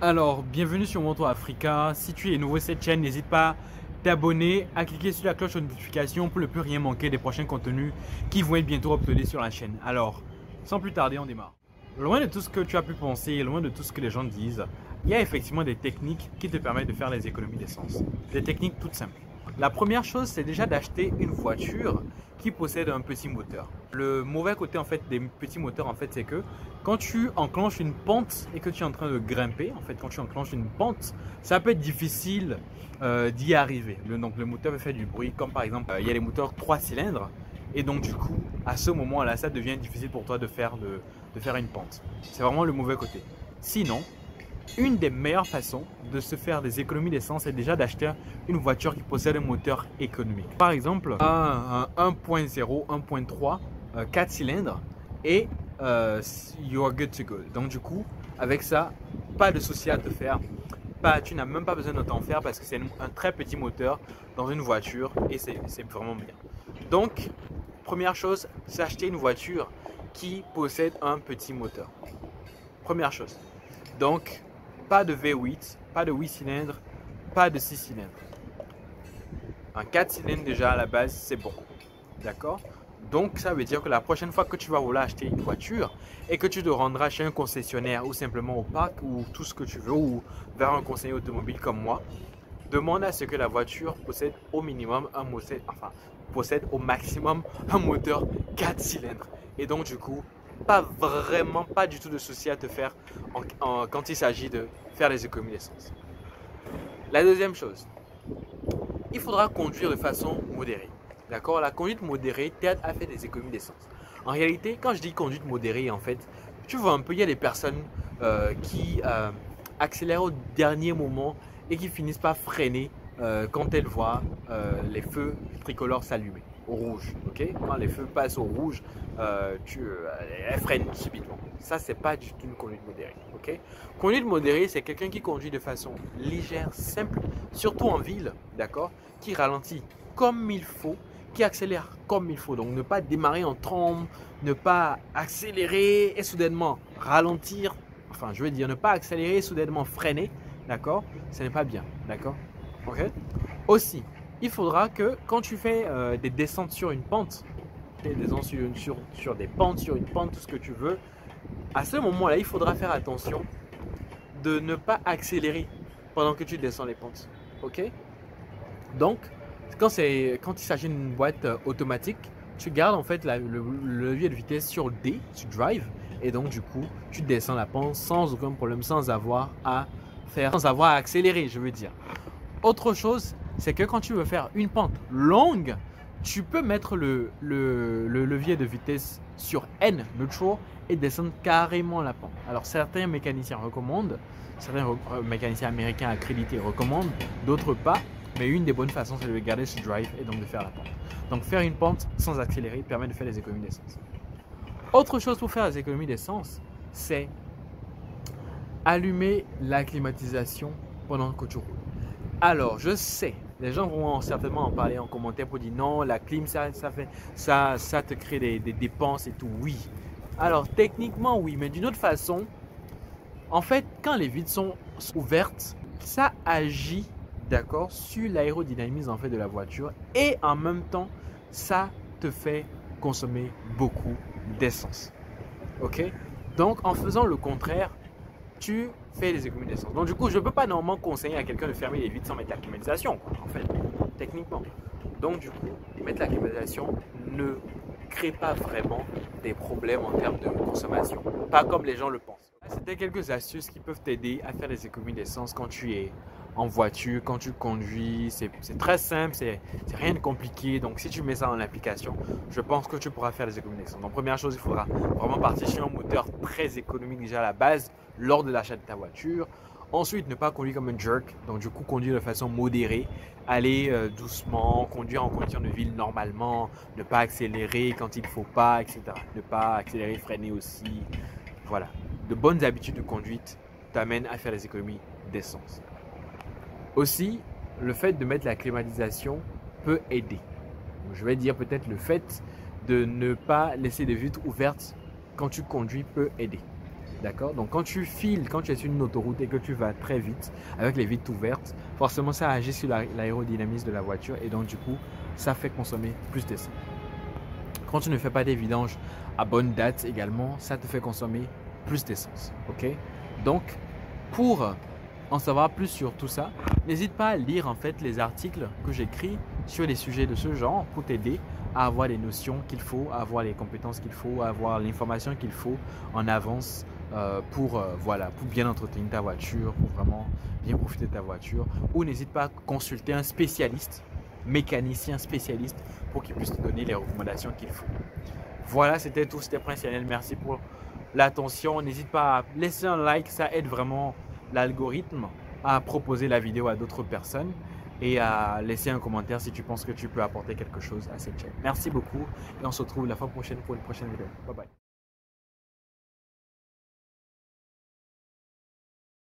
Alors, bienvenue sur Monto Africa. Si tu es nouveau à cette chaîne, n'hésite pas à t'abonner, à cliquer sur la cloche de notification pour ne plus rien manquer des prochains contenus qui vont être bientôt uploadés sur la chaîne. Alors, sans plus tarder, on démarre. Loin de tout ce que tu as pu penser, loin de tout ce que les gens disent, il y a effectivement des techniques qui te permettent de faire les économies d'essence. Des techniques toutes simples. La première chose, c'est déjà d'acheter une voiture qui possède un petit moteur. Le mauvais côté en fait des petits moteurs en fait, c'est que quand tu enclenches une pente et que tu es en train de grimper, en fait quand tu enclenches une pente, ça peut être difficile d'y arriver. Donc le moteur peut faire du bruit, comme par exemple il y a les moteurs 3 cylindres et donc du coup à ce moment là ça devient difficile pour toi de faire une pente. C'est vraiment le mauvais côté. Sinon, une des meilleures façons de se faire des économies d'essence, c'est déjà d'acheter une voiture qui possède un moteur économique. Par exemple, un 1.0, 1.3, 4 cylindres et you are good to go. Donc du coup, avec ça, pas de souci à te faire. Tu n'as même pas besoin de t'en faire parce que c'est un très petit moteur dans une voiture et c'est vraiment bien. Donc, première chose, c'est acheter une voiture qui possède un petit moteur. Première chose. Donc, pas de V8, pas de 8 cylindres, pas de 6 cylindres. Un 4 cylindres déjà à la base, c'est bon. D'accord? Donc, ça veut dire que la prochaine fois que tu vas vouloir acheter une voiture et que tu te rendras chez un concessionnaire ou simplement au parc ou tout ce que tu veux ou vers un conseiller automobile comme moi, demande à ce que la voiture possède au minimum un moteur, enfin, possède au maximum un moteur 4 cylindres. Et donc, du coup, pas du tout de souci à te faire quand il s'agit de faire les économies d'essence. La deuxième chose, il faudra conduire de façon modérée. D'accord? La conduite modérée t'aide à faire des économies d'essence. En réalité, quand je dis conduite modérée, en fait, tu vois un peu, il y a des personnes qui accélèrent au dernier moment et qui finissent par freiner quand elles voient les feux tricolores s'allumer. Au rouge, ok? Quand les feux passent au rouge, elle freine subitement. Ça, c'est pas du tout une conduite modérée, ok? Conduite modérée, c'est quelqu'un qui conduit de façon légère, simple, surtout en ville, d'accord? Qui ralentit comme il faut, qui accélère comme il faut. Donc, ne pas démarrer en trombe, ne pas accélérer et soudainement ralentir. Enfin, je veux dire, ne pas accélérer et soudainement freiner, d'accord? Ce n'est pas bien, d'accord? Ok? Aussi, il faudra que quand tu fais des descentes sur une pente, des descentes sur des pentes, sur une pente, tout ce que tu veux, à ce moment-là, il faudra faire attention de ne pas accélérer pendant que tu descends les pentes. Ok? Donc, quand il s'agit d'une boîte automatique, tu gardes en fait le levier de vitesse sur D, tu drive, et donc du coup, tu descends la pente sans aucun problème, sans avoir à accélérer, je veux dire. Autre chose, c'est que quand tu veux faire une pente longue, tu peux mettre le levier de vitesse sur N, neutral, et descendre carrément la pente. Alors certains mécaniciens recommandent, certains mécaniciens américains accrédités recommandent, d'autres pas, mais une des bonnes façons c'est de garder ce drive et donc de faire la pente. Donc faire une pente sans accélérer permet de faire des économies d'essence. Autre chose pour faire des économies d'essence, c'est allumer la climatisation pendant que tu roules. Alors je sais, les gens vont certainement en parler en commentaire pour dire non, la clim ça te crée des dépenses et tout. Oui, alors techniquement oui, mais d'une autre façon, en fait quand les vitres sont ouvertes, ça agit, d'accord, sur l'aérodynamisme en fait de la voiture et en même temps ça te fait consommer beaucoup d'essence. Ok, donc en faisant le contraire, tu fais les économies d'essence. Donc du coup, je ne peux pas normalement conseiller à quelqu'un de fermer les vitres sans mettre la climatisation, quoi, en fait, techniquement. Donc du coup, mettre la climatisation ne crée pas vraiment des problèmes en termes de consommation, pas comme les gens le pensent. C'était quelques astuces qui peuvent t'aider à faire les économies d'essence quand tu es en voiture, quand tu conduis. C'est très simple, c'est rien de compliqué. Donc si tu mets ça en application, je pense que tu pourras faire les économies d'essence. Donc première chose, il faudra vraiment partir sur un moteur très économique déjà à la base lors de l'achat de ta voiture. Ensuite, ne pas conduire comme un jerk, donc du coup conduire de façon modérée, aller doucement, conduire en condition de ville normalement, ne pas accélérer quand il ne faut pas, etc. Ne pas accélérer, freiner aussi. Voilà, de bonnes habitudes de conduite t'amènent à faire des économies d'essence. Aussi, le fait de mettre la climatisation peut aider. Je vais dire peut-être le fait de ne pas laisser des vitres ouvertes quand tu conduis peut aider. D'accord? Donc quand tu files, quand tu es sur une autoroute et que tu vas très vite, avec les vitres ouvertes, forcément ça agit sur l'aérodynamisme de la voiture et donc du coup, ça fait consommer plus d'essence. Quand tu ne fais pas des vidanges à bonne date également, ça te fait consommer plus d'essence. Ok? Donc, pour en savoir plus sur tout ça, n'hésite pas à lire en fait les articles que j'écris sur les sujets de ce genre pour t'aider à avoir les notions qu'il faut, à avoir les compétences qu'il faut, à avoir l'information qu'il faut en avance pour bien entretenir ta voiture, pour vraiment bien profiter de ta voiture. Ou n'hésite pas à consulter un spécialiste, mécanicien spécialiste, pour qu'il puisse te donner les recommandations qu'il faut. Voilà, c'était tout, c'était Prince Yannel. Merci pour l'attention. N'hésite pas à laisser un like, ça aide vraiment l'algorithme à proposer la vidéo à d'autres personnes et à laisser un commentaire si tu penses que tu peux apporter quelque chose à cette chaîne. Merci beaucoup et on se retrouve la fois prochaine pour une prochaine vidéo. Bye bye.